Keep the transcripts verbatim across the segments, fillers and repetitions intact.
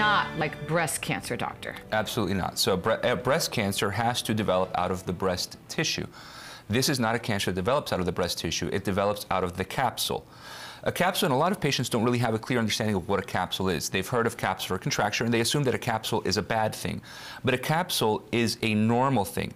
not like breast cancer, doctor? Absolutely not. So bre uh, breast cancer has to develop out of the breast tissue. This is not a cancer that develops out of the breast tissue. It develops out of the capsule. A capsule, and a lot of patients don't really have a clear understanding of what a capsule is. They've heard of capsular contracture, and they assume that a capsule is a bad thing. But a capsule is a normal thing.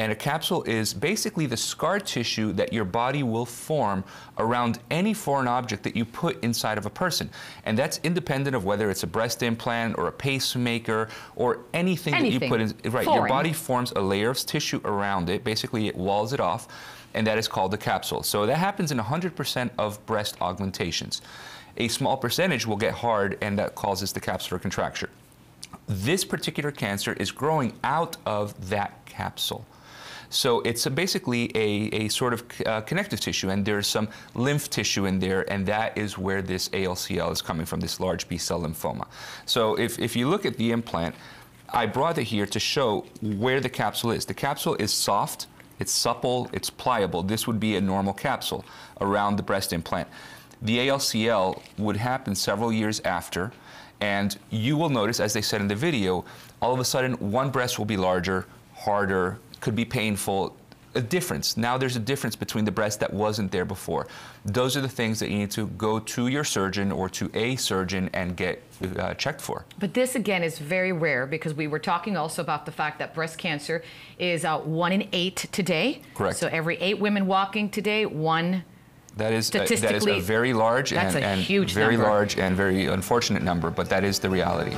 And a capsule is basically the scar tissue that your body will form around any foreign object that you put inside of a person. And that's independent of whether it's a breast implant or a pacemaker or anything, anything. that you put in. Right, foreign. Your body forms a layer of tissue around it. Basically, it walls it off, and that is called the capsule. So that happens in one hundred percent of breast augmentations. A small percentage will get hard, and that causes the capsular contracture. This particular cancer is growing out of that capsule. So it's a basically a, a sort of uh, connective tissue, and there's some lymph tissue in there, and that is where this A L C L is coming from, this large B-cell lymphoma. So if, if you look at the implant, I brought it here to show where the capsule is. The capsule is soft, it's supple, it's pliable. This would be a normal capsule around the breast implant. The A L C L would happen several years after, and you will notice, as they said in the video, all of a sudden one breast will be larger, harder, could be painful, a difference. Now there's a difference between the breast that wasn't there before. Those are the things that you need to go to your surgeon or to a surgeon and get uh, checked for. But this, again, is very rare, because we were talking also about the fact that breast cancer is uh, one in eight today. Correct. So every eight women walking today, one. That is, a, that is a very large and, and huge very number. large and very unfortunate number, but that is the reality.